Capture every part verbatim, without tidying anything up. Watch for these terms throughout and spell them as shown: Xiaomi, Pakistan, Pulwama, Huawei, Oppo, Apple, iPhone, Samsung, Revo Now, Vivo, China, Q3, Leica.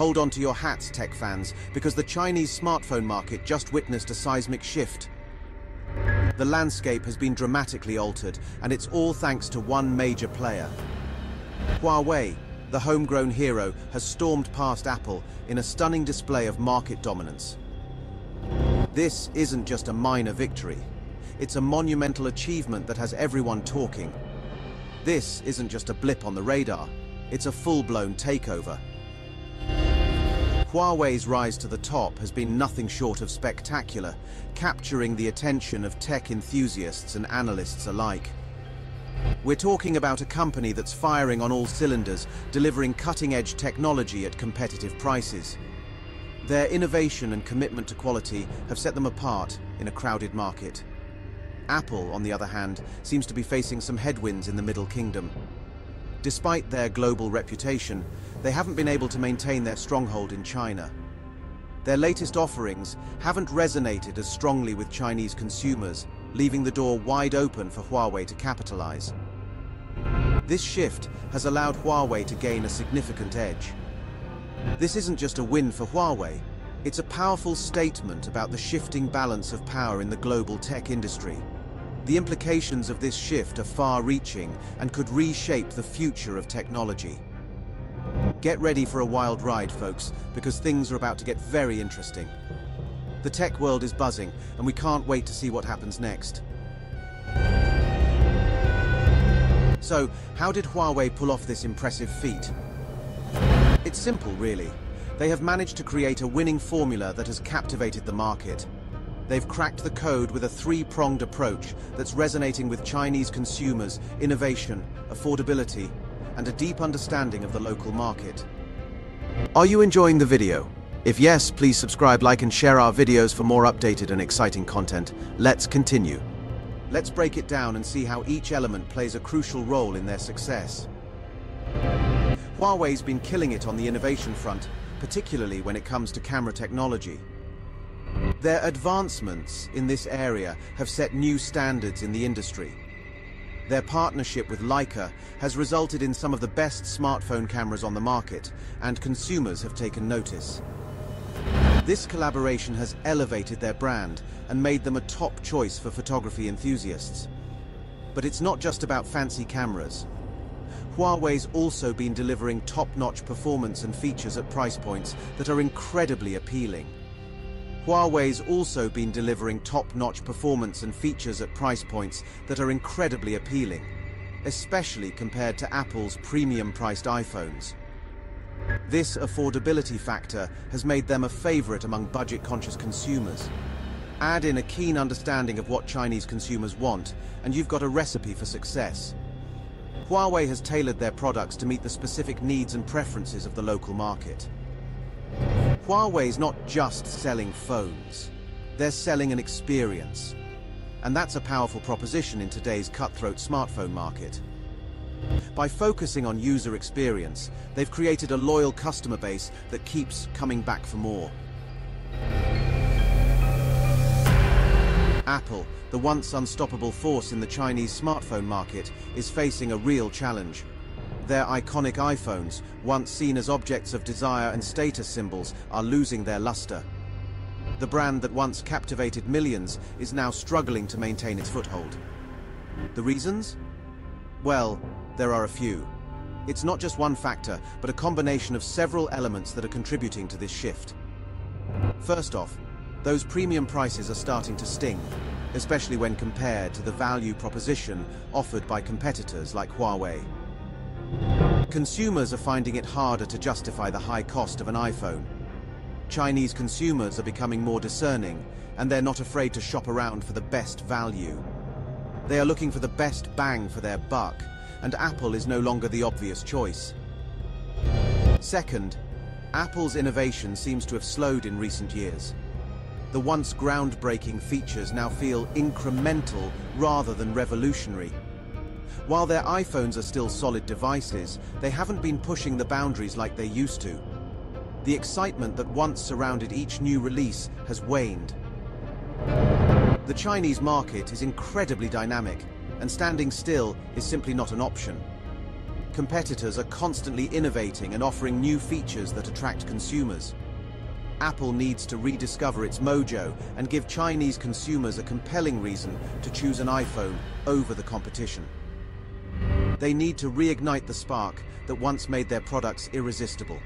Hold on to your hats, tech fans, because the Chinese smartphone market just witnessed a seismic shift. The landscape has been dramatically altered, and it's all thanks to one major player. Huawei, the homegrown hero, has stormed past Apple in a stunning display of market dominance. This isn't just a minor victory. It's a monumental achievement that has everyone talking. This isn't just a blip on the radar. It's a full-blown takeover. Huawei's rise to the top has been nothing short of spectacular, capturing the attention of tech enthusiasts and analysts alike. We're talking about a company that's firing on all cylinders, delivering cutting-edge technology at competitive prices. Their innovation and commitment to quality have set them apart in a crowded market. Apple, on the other hand, seems to be facing some headwinds in the Middle Kingdom. Despite their global reputation, they haven't been able to maintain their stronghold in China. Their latest offerings haven't resonated as strongly with Chinese consumers, leaving the door wide open for Huawei to capitalize. This shift has allowed Huawei to gain a significant edge. This isn't just a win for Huawei, it's a powerful statement about the shifting balance of power in the global tech industry. The implications of this shift are far-reaching and could reshape the future of technology. Get ready for a wild ride, folks, because things are about to get very interesting. The tech world is buzzing, and we can't wait to see what happens next. So, how did Huawei pull off this impressive feat? It's simple, really. They have managed to create a winning formula that has captivated the market. They've cracked the code with a three-pronged approach that's resonating with Chinese consumers, innovation, affordability, and a deep understanding of the local market. Are you enjoying the video? If yes, please subscribe, like, and share our videos for more updated and exciting content. Let's continue. Let's break it down and see how each element plays a crucial role in their success. Huawei's been killing it on the innovation front, particularly when it comes to camera technology. Their advancements in this area have set new standards in the industry. Their partnership with Leica has resulted in some of the best smartphone cameras on the market, and consumers have taken notice. This collaboration has elevated their brand and made them a top choice for photography enthusiasts. But it's not just about fancy cameras. Huawei's also been delivering top-notch performance and features at price points that are incredibly appealing. Huawei's also been delivering top-notch performance and features at price points that are incredibly appealing, especially compared to Apple's premium-priced iPhones. This affordability factor has made them a favorite among budget-conscious consumers. Add in a keen understanding of what Chinese consumers want, and you've got a recipe for success. Huawei has tailored their products to meet the specific needs and preferences of the local market. Huawei's not just selling phones, they're selling an experience. And that's a powerful proposition in today's cutthroat smartphone market. By focusing on user experience, they've created a loyal customer base that keeps coming back for more. Apple, the once unstoppable force in the Chinese smartphone market, is facing a real challenge. Their iconic iPhones, once seen as objects of desire and status symbols, are losing their luster. The brand that once captivated millions is now struggling to maintain its foothold. The reasons? Well, there are a few. It's not just one factor, but a combination of several elements that are contributing to this shift. First off, those premium prices are starting to sting, especially when compared to the value proposition offered by competitors like Huawei. Consumers are finding it harder to justify the high cost of an iPhone. Chinese consumers are becoming more discerning, and they're not afraid to shop around for the best value. They are looking for the best bang for their buck, and Apple is no longer the obvious choice. Second, Apple's innovation seems to have slowed in recent years. The once groundbreaking features now feel incremental rather than revolutionary. While their iPhones are still solid devices, they haven't been pushing the boundaries like they used to. The excitement that once surrounded each new release has waned. The Chinese market is incredibly dynamic, and standing still is simply not an option. competitors are constantly innovating and offering new features that attract consumers. Apple needs to rediscover its mojo and give Chinese consumers a compelling reason to choose an iPhone over the competition. They need to reignite the spark that once made their products irresistible.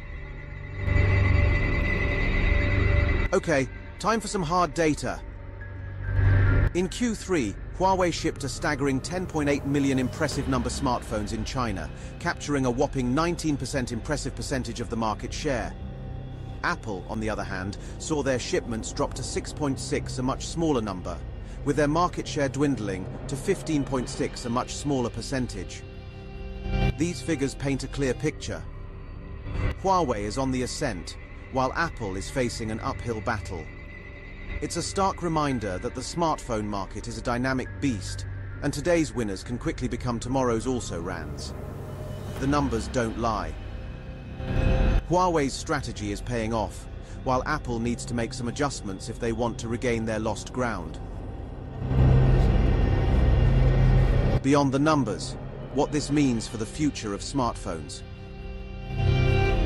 Okay, time for some hard data. In Q three, Huawei shipped a staggering ten point eight million impressive number smartphones in China, capturing a whopping nineteen percent impressive percentage of the market share. Apple, on the other hand, saw their shipments drop to six point six, a much smaller number, with their market share dwindling to fifteen point six, a much smaller percentage. These figures paint a clear picture. Huawei is on the ascent, while Apple is facing an uphill battle. It's a stark reminder that the smartphone market is a dynamic beast, and today's winners can quickly become tomorrow's also-rans. The numbers don't lie. Huawei's strategy is paying off, while Apple needs to make some adjustments if they want to regain their lost ground. Beyond the numbers, what this means for the future of smartphones.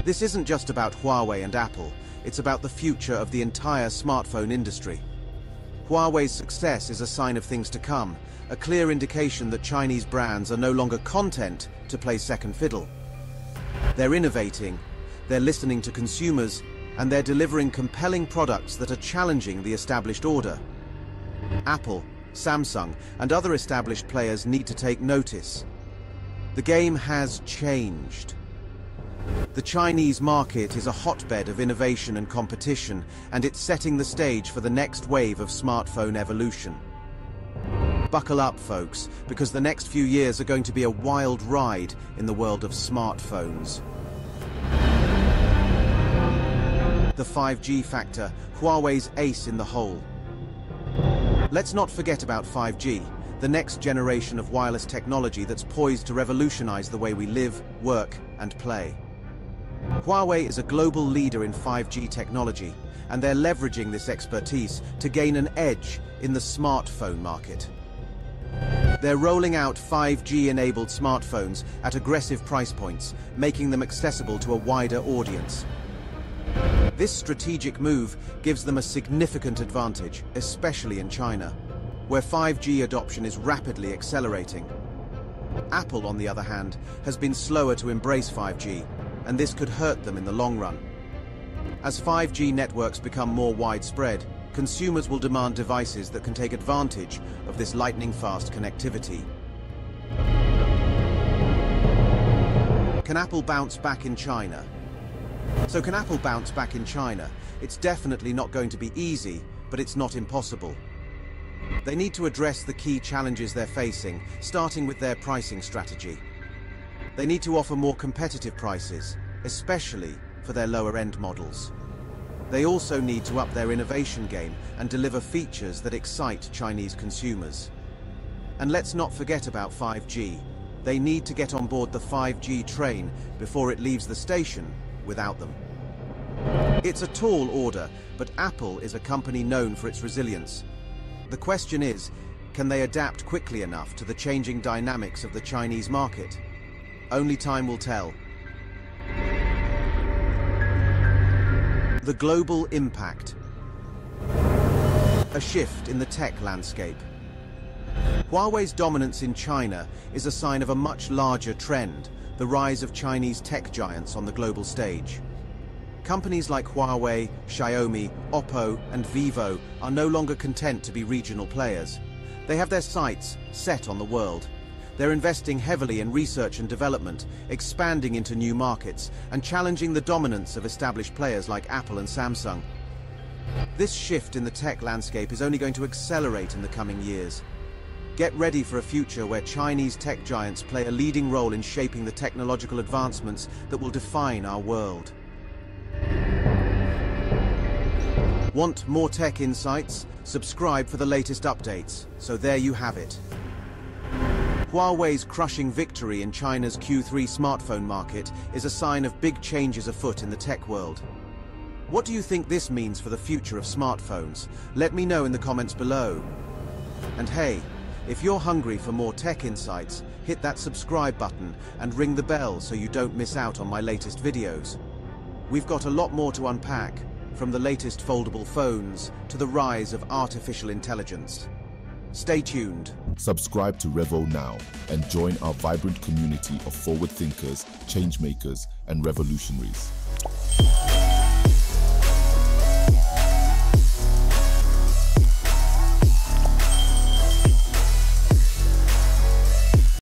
This isn't just about Huawei and Apple, it's about the future of the entire smartphone industry. Huawei's success is a sign of things to come, a clear indication that Chinese brands are no longer content to play second fiddle. They're innovating, they're listening to consumers, and they're delivering compelling products that are challenging the established order. Apple, Samsung, and other established players need to take notice. The game has changed. The Chinese market is a hotbed of innovation and competition, and it's setting the stage for the next wave of smartphone evolution. Buckle up, folks, because the next few years are going to be a wild ride in the world of smartphones. The five G factor, Huawei's ace in the hole. Let's not forget about five G, the next generation of wireless technology that's poised to revolutionize the way we live, work, and play. Huawei is a global leader in five G technology, and they're leveraging this expertise to gain an edge in the smartphone market. They're rolling out five G enabled smartphones at aggressive price points, making them accessible to a wider audience. This strategic move gives them a significant advantage, especially in China, where five G adoption is rapidly accelerating. Apple, on the other hand, has been slower to embrace five G, and this could hurt them in the long run. As five G networks become more widespread, consumers will demand devices that can take advantage of this lightning-fast connectivity. Can Apple bounce back in China? So can Apple bounce back in China? It's definitely not going to be easy, but it's not impossible. They need to address the key challenges they're facing, starting with their pricing strategy. They need to offer more competitive prices, especially for their lower-end models. They also need to up their innovation game and deliver features that excite Chinese consumers. And let's not forget about five G. They need to get on board the five G train before it leaves the station without them. It's a tall order, but Apple is a company known for its resilience. The question is, can they adapt quickly enough to the changing dynamics of the Chinese market? Only time will tell. The global impact. A shift in the tech landscape. Huawei's dominance in China is a sign of a much larger trend, the rise of Chinese tech giants on the global stage. Companies like Huawei, Xiaomi, Oppo, and Vivo are no longer content to be regional players. They have their sights set on the world. They're investing heavily in research and development, expanding into new markets, and challenging the dominance of established players like Apple and Samsung. This shift in the tech landscape is only going to accelerate in the coming years. Get ready for a future where Chinese tech giants play a leading role in shaping the technological advancements that will define our world. Want more tech insights? Subscribe for the latest updates. So there you have it. Huawei's crushing victory in China's Q three smartphone market is a sign of big changes afoot in the tech world. What do you think this means for the future of smartphones? Let me know in the comments below. And hey, If you're hungry for more tech insights, hit that subscribe button and ring the bell so you don't miss out on my latest videos. We've got a lot more to unpack, from the latest foldable phones to the rise of artificial intelligence. Stay tuned. Subscribe to Revo Now and join our vibrant community of forward thinkers, change makers, and revolutionaries.